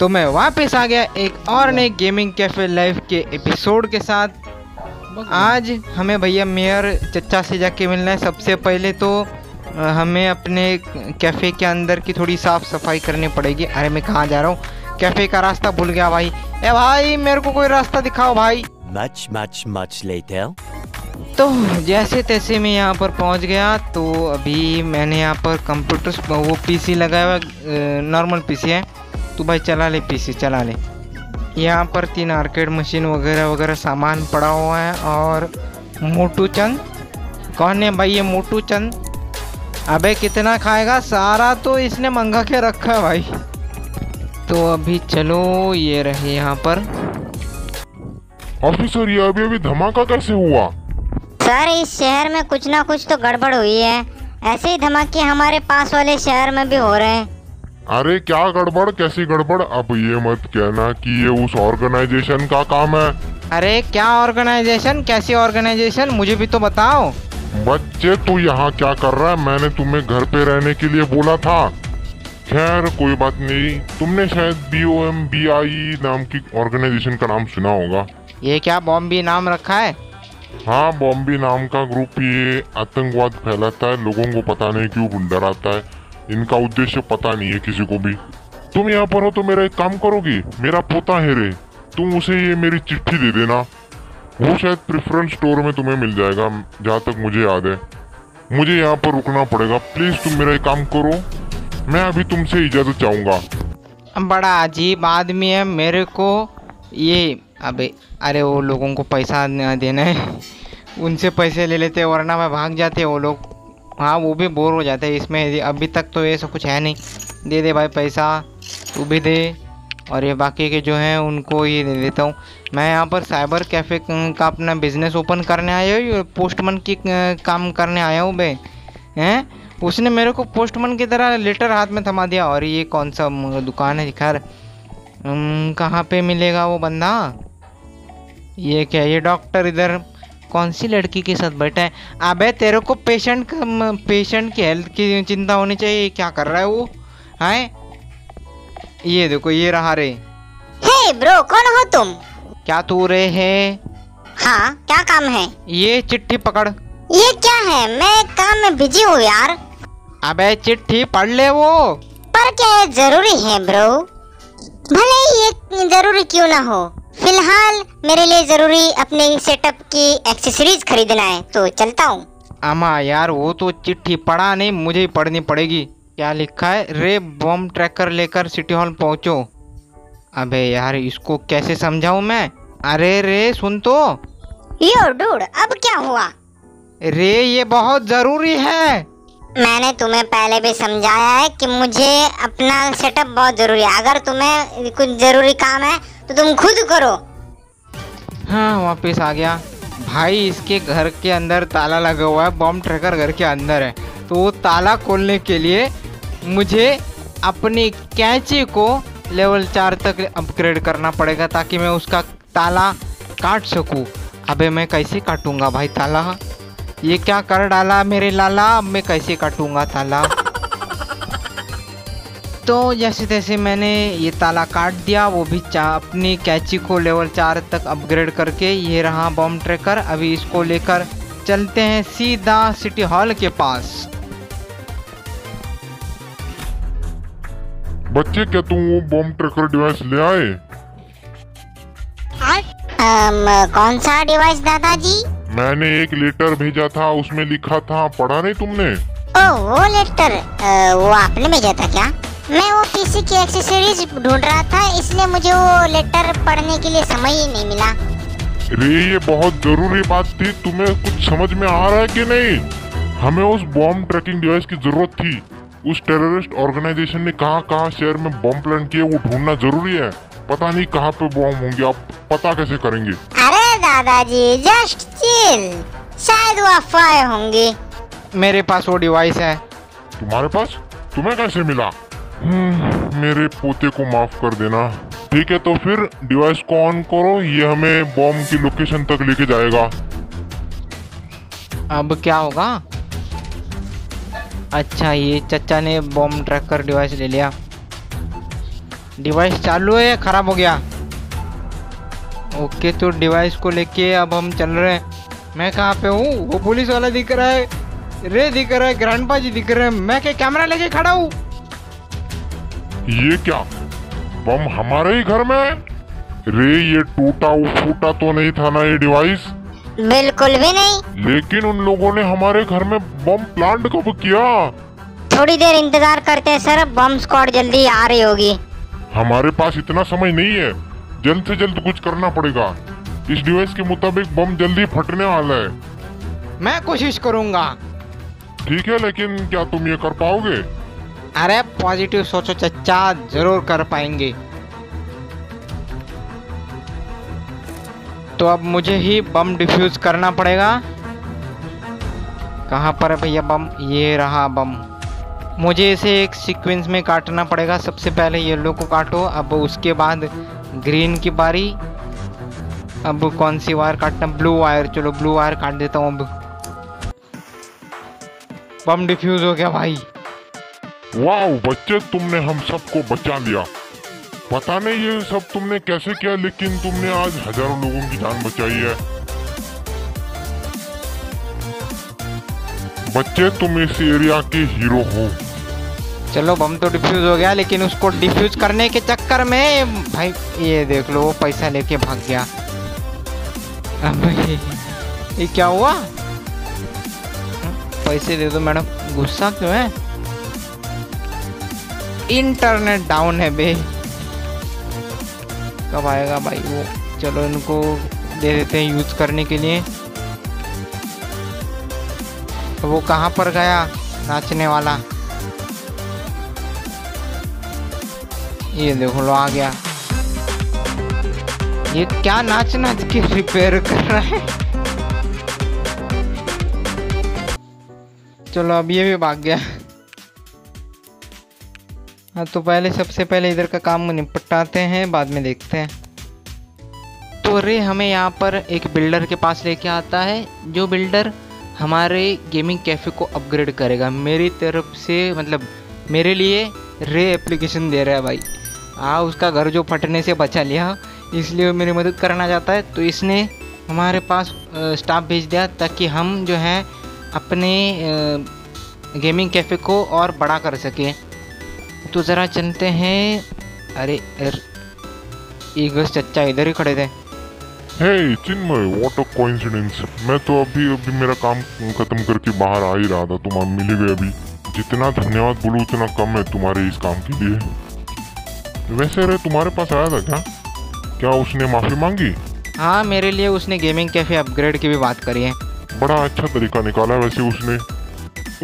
तो मैं वापस आ गया एक और नए गेमिंग कैफे लाइफ के एपिसोड के साथ। आज हमें भैया मेयर चचा से जाके मिलना है। सबसे पहले तो हमें अपने कैफ़े के अंदर की थोड़ी साफ़ सफाई करनी पड़ेगी। अरे मैं कहाँ जा रहा हूँ, कैफ़े का रास्ता भूल गया भाई। ए भाई मेरे को कोई रास्ता दिखाओ भाई। Much later. तो जैसे तैसे मैं यहाँ पर पहुँच गया। तो अभी मैंने यहाँ पर कंप्यूटर्स वो पीसी लगाया हुआ, नॉर्मल पीसी है। तो भाई चला ले पीसी चला ले। यहाँ पर 3 आर्केड मशीन वगैरह वगैरह सामान पड़ा हुआ है। और मोटू चंद कौन है भाई? ये मोटू चंद अबे कितना खाएगा, सारा तो इसने मंगा के रखा है भाई। तो अभी चलो ये रहे यहाँ पर। ऑफिसर ये अभी धमाका कैसे हुआ? सर इस शहर में कुछ ना कुछ तो गड़बड़ हुई है। ऐसे ही धमाके हमारे पास वाले शहर में भी हो रहे हैं। अरे क्या गड़बड़, कैसी गड़बड़? अब ये मत कहना कि ये उस ऑर्गेनाइजेशन का काम है। अरे क्या ऑर्गेनाइजेशन, कैसी ऑर्गेनाइजेशन, मुझे भी तो बताओ। बच्चे तू यहाँ क्या कर रहा है? मैंने तुम्हें घर पे रहने के लिए बोला था। खैर कोई बात नहीं, तुमने शायद BOMBI नाम की ऑर्गेनाइजेशन का नाम सुना होगा। ये क्या बॉम्बे नाम रखा है? हाँ बॉम्बे नाम का ग्रुप ये आतंकवाद फैलाता है, लोगों को पता नहीं क्यों डराता है। इनका उद्देश्य पता नहीं है किसी को भी। तुम यहाँ पर हो तो मेरा एक काम करोगी, मेरा पोता है रे, तुम उसे ये मेरी चिट्ठी दे देना। वो शायद प्रेफरेंस स्टोर में तुम्हें मिल जाएगा, जहाँ तक मुझे याद है। मुझे यहाँ पर रुकना पड़ेगा, प्लीज तुम मेरा एक काम करो। मैं अभी तुमसे इजाज़त चाहूँगा। बड़ा अजीब आदमी है, मेरे को ये अबे अरे वो लोगों को पैसा देना है, उनसे पैसे ले लेते वरना मैं भाग जाते वो लोग। हाँ वो भी बोर हो जाते हैं इसमें, अभी तक तो ऐसा कुछ है नहीं। दे दे भाई पैसा, तू भी दे। और ये बाकी के जो हैं उनको ये दे देता हूँ। मैं यहाँ पर साइबर कैफ़े का अपना बिजनेस ओपन करने आया हूँ, पोस्टमैन की काम करने आया हूँ बे। हैं उसने मेरे को पोस्टमैन की तरह लेटर हाथ में थमा दिया। और ये कौन सा दुकान है खैर, कहाँ पे मिलेगा वो बंदा? ये क्या, ये डॉक्टर इधर कौन सी लड़की के साथ बैठा है? अबे तेरे को पेशेंट की हेल्थ की चिंता होनी चाहिए, क्या कर रहा है वो? हाय ये देखो ये रहा रे। हे ब्रो कौन हो तुम? क्या तू रे है? हाँ क्या काम है? ये चिट्ठी पकड़। ये क्या है, मैं काम में बिजी हूँ यार। अबे चिट्ठी पढ़ ले। वो पर क्या ये जरूरी है ब्रो? भले ये जरूरी क्यों ना हो, फिलहाल मेरे लिए जरूरी अपने सेटअप की एक्सेसरीज खरीदना है तो चलता हूँ। अमा यार वो तो चिट्ठी पढ़ा नहीं, मुझे ही पढ़नी पड़ेगी। क्या लिखा है? रे बॉम्ब ट्रैकर लेकर सिटी हॉल पहुँचो। अबे यार इसको कैसे समझाऊँ मैं? अरे रे सुन तो। यो डूड अब क्या हुआ? रे ये बहुत जरूरी है। मैंने तुम्हें पहले भी समझाया है कि मुझे अपना सेटअप बहुत जरूरी है, अगर तुम्हें कुछ जरूरी काम है तो तुम खुद करो। हाँ वापस आ गया भाई। इसके घर के अंदर ताला लगा हुआ है, बॉम्ब ट्रैकर घर के अंदर है। तो वो ताला खोलने के लिए मुझे अपनी कैंची को लेवल 4 तक अपग्रेड करना पड़ेगा ताकि मैं उसका ताला काट सकूँ। अबे मैं कैसे काटूँगा भाई ताला? ये क्या कर डाला मेरे लाला, अब मैं कैसे काटूँगा ताला? तो जैसे तैसे मैंने ये ताला काट दिया, वो भी अपनी कैची को लेवल 4 तक अपग्रेड करके। ये रहा बॉम्ब ट्रैकर, अभी इसको लेकर चलते हैं सीधा सिटी हॉल के पास। बच्चे क्या तुम वो बॉम्ब ट्रैकर डिवाइस ले आए? कौन सा डिवाइस दादाजी? मैंने एक लेटर भेजा था, उसमें लिखा था, पढ़ा नहीं तुमने? ओ वो लेटर वो आपने भेजा था क्या? मैं वो पीसी की एक्सेसरीज ढूंढ रहा था इसलिए मुझे वो लेटर पढ़ने के लिए समय ही नहीं मिला। रे ये बहुत जरूरी बात थी, तुम्हें कुछ समझ में आ रहा है कि नहीं? हमें उस बॉम्ब ट्रैकिंग डिवाइस की जरूरत थी। उस टेररिस्ट ऑर्गेनाइजेशन ने कहाँ शहर में बॉम्ब प्लांट किए वो ढूंढना जरूरी है। पता नहीं कहाँ पे बॉम्ब होंगे, आप पता कैसे करेंगे? अरे दादाजी जस्ट चिल, शायद वो अफवाहें होंगी। मेरे पास वो डिवाइस है। तुम्हारे पास? तुम्हें कैसे मिला? मेरे पोते को माफ कर देना। ठीक है तो फिर डिवाइस को ऑन करो, ये हमें बॉम्ब की लोकेशन तक लेके जाएगा। अब क्या होगा? अच्छा ये चचा ने बॉम्ब ट्रैकर डिवाइस ले लिया। डिवाइस चालू है, ख़राब हो गया। ओके तो डिवाइस को लेके अब हम चल रहे हैं। मैं कहाँ पे हूँ? वो पुलिस वाला दिख रहा है, रे दिख रहा है, ग्रैंडपा जी दिख रहे हैं। मैं क्या कैमरा लेके खड़ा हूँ? ये क्या बम हमारे ही घर में? रे ये टूटा फूटा तो नहीं था ना ये डिवाइस? बिल्कुल भी नहीं। लेकिन उन लोगों ने हमारे घर में बम प्लांट कब किया? थोड़ी देर इंतजार करते हैं सर, बम स्क्वाड जल्दी आ रही होगी। हमारे पास इतना समय नहीं है, जल्द से जल्द कुछ करना पड़ेगा। इस डिवाइस के मुताबिक बम जल्दी फटने वाला है। मैं कोशिश करूँगा। ठीक है, लेकिन क्या तुम ये कर पाओगे? अरे पॉजिटिव सोचो चचा, जरूर कर पाएंगे। तो अब मुझे ही बम डिफ्यूज करना पड़ेगा। कहाँ पर है भैया बम? ये रहा बम। मुझे इसे एक सीक्वेंस में काटना पड़ेगा। सबसे पहले येलो को काटो, अब उसके बाद ग्रीन की बारी। अब कौन सी वायर काटना? Blue wire. चलो ब्लू वायर काट देता हूँ। अब बम डिफ्यूज हो गया भाई। वाह बच्चे, तुमने हम सबको बचा लिया। पता नहीं ये सब तुमने कैसे किया, लेकिन तुमने आज हजारों लोगों की जान बचाई है। बच्चे तुम इस एरिया के हीरो हो। चलो बम तो डिफ्यूज हो गया, लेकिन उसको डिफ्यूज करने के चक्कर में भाई ये देख लो, वो पैसा लेके भाग गया। अब ये क्या हुआ? पैसे दे दो मैडम। गुस्सा क्यों है? इंटरनेट डाउन है बे। कब आएगा भाई वो? चलो इनको दे देते हैं यूज करने के लिए। तो वो कहाँ पर गया नाचने वाला? ये देखो लो आ गया। ये क्या नाच नाच के रिपेयर कर रहा है। चलो अब ये भी भाग गया। हाँ तो पहले सबसे पहले इधर का काम निपटाते हैं, बाद में देखते हैं। तो रे हमें यहाँ पर एक बिल्डर के पास लेके आता है, जो बिल्डर हमारे गेमिंग कैफ़े को अपग्रेड करेगा। मेरी तरफ से मतलब मेरे लिए रे एप्लीकेशन दे रहा है भाई। उसका घर जो फटने से बचा लिया, इसलिए मेरी मदद करना चाहता है। तो इसने हमारे पास स्टाफ भेज दिया ताकि हम जो हैं अपने गेमिंग कैफ़े को और बड़ा कर सकें। तो ज़रा चलते हैं। अरे ईगस चच्चा इधर ही खड़े थे। Hey Chinmay, what a coincidence. मैं तो अभी मेरा काम खत्म करके बाहर आ ही रहा था, तुम मिल गए। अभी जितना धन्यवाद बोलूँ उतना कम है तुम्हारे इस काम के लिए। वैसे रे तुम्हारे पास आया था क्या? क्या उसने माफ़ी मांगी? हाँ, मेरे लिए उसने गेमिंग कैफ़े अपग्रेड की भी बात करी है। बड़ा अच्छा तरीका निकाला वैसे उसने।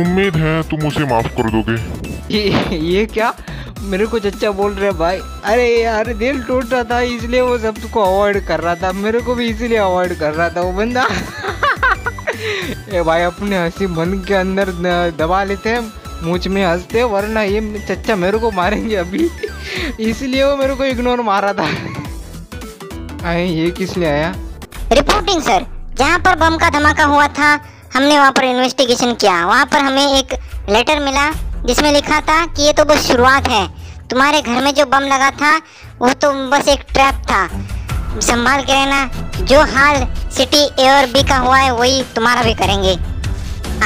उम्मीद है तुम उसे माफ़ कर दोगे। ये क्या मेरे को चच्चा बोल रहे भाई? अरे यार दिल टूट रहा था, इसलिए वो सब को अवॉइड कर रहा था। मेरे को भी इसीलिए अवॉइड कर रहा था वो बंदा। ये भाई अपने हंसी मन के अंदर दबा लेते हैं, मुझ में हंसते, वरना ये चच्चा मेरे को मारेंगे अभी। इसलिए वो मेरे को इग्नोर मारा था। अरे ये किस लिए आया? रिपोर्टिंग सर, जहाँ पर बम का धमाका हुआ था हमने वहाँ पर इन्वेस्टिगेशन किया। वहाँ पर हमें एक लेटर मिला जिसमें लिखा था कि ये तो बस शुरुआत है, तुम्हारे घर में जो बम लगा था वो तो बस एक ट्रैप था, संभाल के रहना। जो हाल सिटी ए और बी का हुआ है वही तुम्हारा भी करेंगे।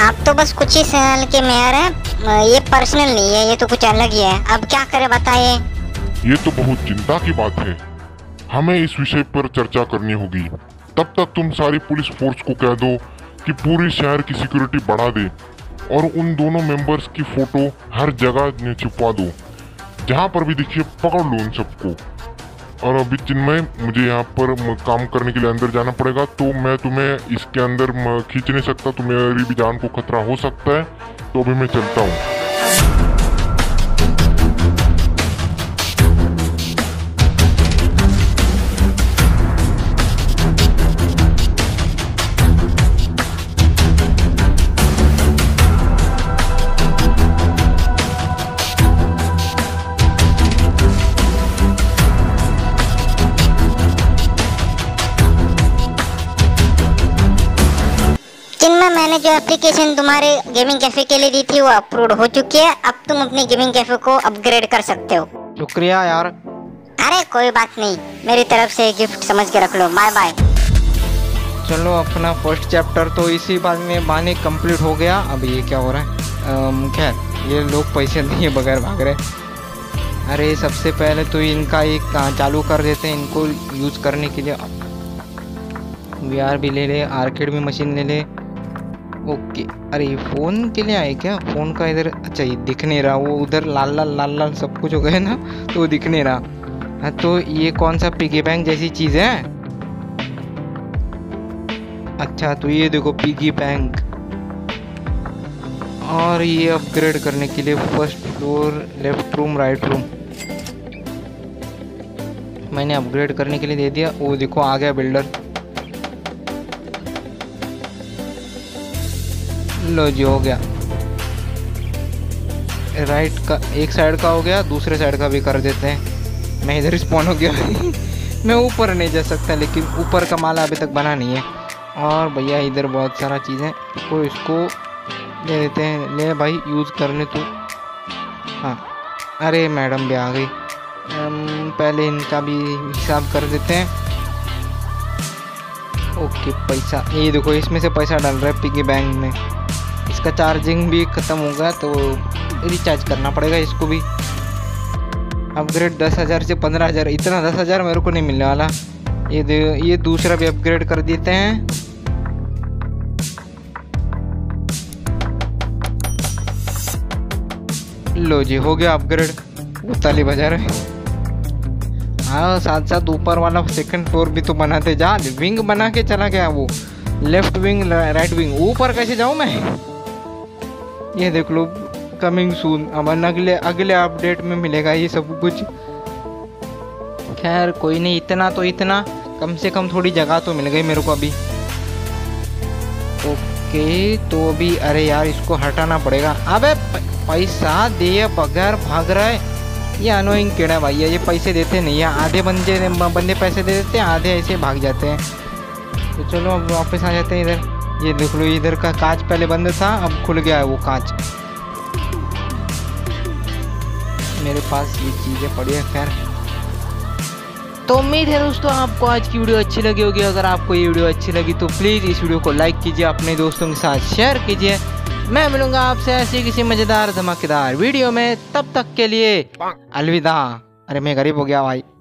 आप तो बस कुछ ही साल के मेयर हैं, ये पर्सनल नहीं है, ये तो कुछ अलग ही है। अब क्या करें बताइए? ये तो बहुत चिंता की बात है, हमें इस विषय पर चर्चा करनी होगी। तब तक तुम सारी पुलिस फोर्स को कह दो कि पूरे शहर की सिक्योरिटी बढ़ा दे और उन दोनों मेंबर्स की फोटो हर जगह ने छुपा दो, जहाँ पर भी देखिए पकड़ लो उन सबको। और अभी चिन्मय मुझे यहाँ पर काम करने के लिए अंदर जाना पड़ेगा, तो मैं तुम्हें इसके अंदर खींच नहीं सकता, तो मेरी भी जान को खतरा हो सकता है। तो अभी मैं चलता हूँ। मैंने जो एप्लीकेशन तुम्हारे गेमिंग कैफे के लिए दी थी वो अप्रूव हो चुकी है। अब तुम अपने गेमिंग कैफे को अपग्रेड कर सकते हो। शुक्रिया यार। अरे कोई बात नहीं, मेरी तरफ से गिफ्ट समझ के रख लो, बाय बाय। चलो अपना फर्स्ट चैप्टर तो इसी बात में माने कंप्लीट हो गया। अब ये क्या हो रहा है? खैर ये लोग पैसे नहीं बगैर भाग रहे। अरे सबसे पहले तो इनका एक चालू कर देते हैं, इनको यूज़ करने के लिए। VR भी ले ले, आर्केड में मशीन ले ले। ओके, अरे फ़ोन के लिए आए क्या? फ़ोन का इधर, अच्छा ये दिख नहीं रहा, वो उधर लाल लाल लाल लाल सब कुछ हो गया ना, तो दिख नहीं रहा। हाँ तो ये कौन सा पिगी बैंक जैसी चीज़ है? अच्छा तो ये देखो पिगी बैंक। और ये अपग्रेड करने के लिए first floor, left room, right room मैंने अपग्रेड करने के लिए दे दिया। वो देखो आ गया बिल्डर। लो जी हो गया, राइट का एक साइड का हो गया, दूसरे साइड का भी कर देते हैं। मैं इधर स्पॉन हो गया मैं ऊपर नहीं जा सकता, लेकिन ऊपर का माला अभी तक बना नहीं है। और भैया इधर बहुत सारा चीज़ें, तो इसको ले देते हैं। ले भाई यूज़ करने तो। हाँ अरे मैडम भी आ गई। पहले इनका भी हिसाब कर देते हैं। ओके पैसा, ये देखो इसमें से पैसा डाल रहा है पिगी बैंक में। इसका चार्जिंग भी ख़त्म होगा तो रिचार्ज करना पड़ेगा इसको भी। अपग्रेड 10,000 से 15,000, इतना 10,000 मेरे को नहीं मिलने वाला। ये दूसरा भी अपग्रेड कर देते हैं। लो जी हो गया अपग्रेड। वो ताली बजा रहे। हाँ साथ साथ ऊपर वाला सेकंड फ्लोर भी तो बनाते जा। विंग बना के चला गया वो, लेफ्ट विंग राइट विंग। ऊपर कैसे जाऊँ मैं? ये देख लो, कमिंग सून। अमन अगले अपडेट में मिलेगा ये सब कुछ। खैर कोई नहीं, इतना तो इतना, कम से कम थोड़ी जगह तो मिल गई मेरे को अभी। ओके तो अभी, अरे यार इसको हटाना पड़ेगा। अबे पैसा दिए बगैर भाग रहा है ये अनोइंग कीड़ा भाई। ये पैसे देते नहीं है, आधे बंदे पैसे दे देते हैं, आधे ऐसे भाग जाते हैं। तो चलो अब वापस आ जाते हैं इधर। ये देख लो, इधर का कांच पहले बंद था, अब खुल गया है वो कांच। मेरे पास ये चीज़ें पड़ी है। खैर तो उम्मीद है दोस्तों आपको आज की वीडियो अच्छी लगी होगी। अगर आपको ये वीडियो अच्छी लगी तो प्लीज़ इस वीडियो को लाइक कीजिए, अपने दोस्तों के साथ शेयर कीजिए। मैं मिलूंगा आपसे ऐसी किसी मजेदार धमाकेदार वीडियो में, तब तक के लिए अलविदा। अरे मैं गरीब हो गया भाई।